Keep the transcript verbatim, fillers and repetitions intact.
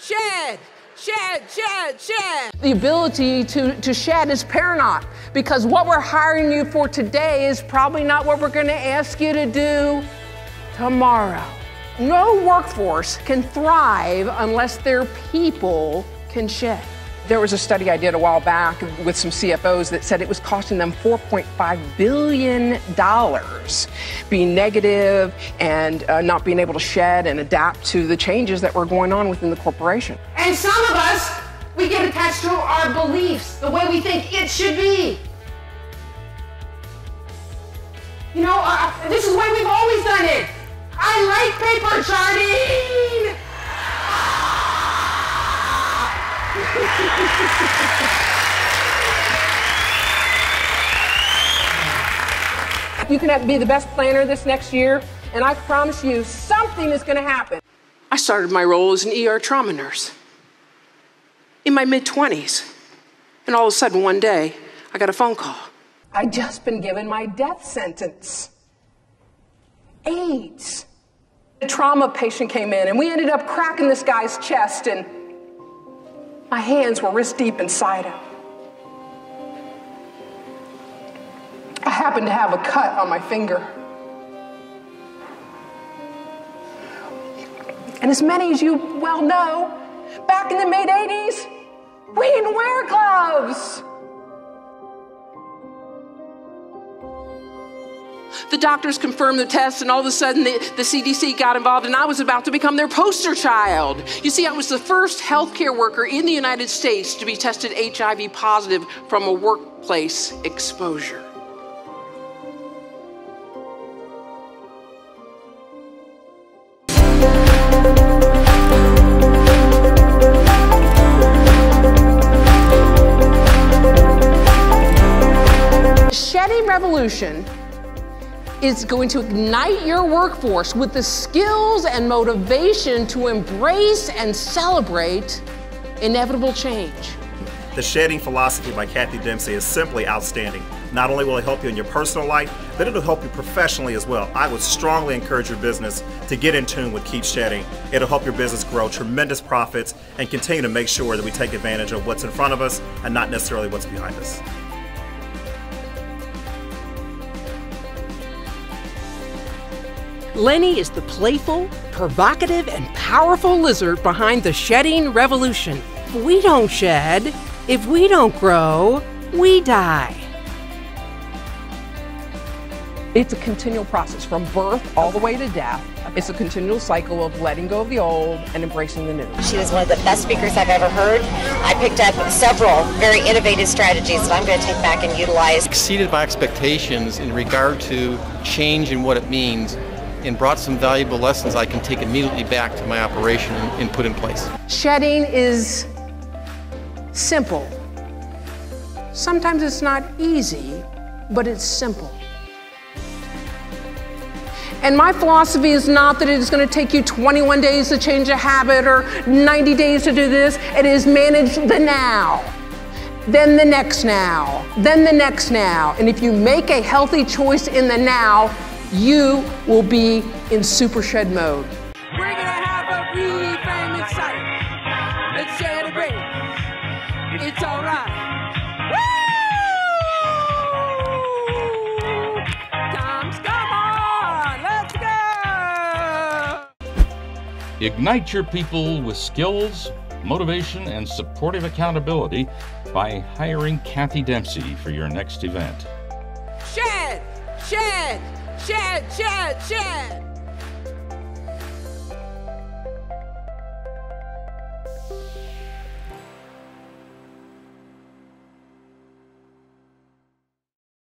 shed, shed, shed, shed. The ability to, to shed is paramount, because what we're hiring you for today is probably not what we're going to ask you to do tomorrow. No workforce can thrive unless their people can shed. There was a study I did a while back with some C F Os that said it was costing them four point five billion dollars being negative and uh, not being able to shed and adapt to the changes that were going on within the corporation. And some of us, we get attached to our beliefs, the way we think it should be. You know, uh, this is the way we've always done it. I like paper charting! You can have to be the best planner this next year, and I promise you something is going to happen. I started my role as an E R trauma nurse in my mid twenties, and all of a sudden one day I got a phone call. I'd just been given my death sentence. AIDS. A trauma patient came in, and we ended up cracking this guy's chest, and my hands were wrist deep inside him. I happened to have a cut on my finger. And as many as you well know, back in the mid eighties, we didn't wear gloves. The doctors confirmed the test, and all of a sudden the, the C D C got involved, and I was about to become their poster child. You see, I was the first healthcare worker in the United States to be tested H I V positive from a workplace exposure. The shedding revolution is going to ignite your workforce with the skills and motivation to embrace and celebrate inevitable change. The Shedding philosophy by Kathy Dempsey is simply outstanding. Not only will it help you in your personal life, but it'll help you professionally as well. I would strongly encourage your business to get in tune with Keep Shedding. It'll help your business grow tremendous profits and continue to make sure that we take advantage of what's in front of us and not necessarily what's behind us. Lenny is the playful, provocative, and powerful lizard behind the shedding revolution. If we don't shed, if we don't grow, we die. It's a continual process from birth all the way to death. It's a continual cycle of letting go of the old and embracing the new. She was one of the best speakers I've ever heard. I picked up several very innovative strategies that I'm going to take back and utilize. Exceeded my expectations in regard to change and what it means, and brought some valuable lessons I can take immediately back to my operation and put in place. Shedding is simple. Sometimes it's not easy, but it's simple. And my philosophy is not that it is going to take you twenty-one days to change a habit or ninety days to do this. It is manage the now, then the next now, then the next now. And if you make a healthy choice in the now, you will be in super shed mode. We're gonna have a really famous sight. Let's celebrate. It's all right. Woo! Time's come on. Let's go. Ignite your people with skills, motivation, and supportive accountability by hiring Kathy Dempsey for your next event. Shed, shed. Shed, shed, shed!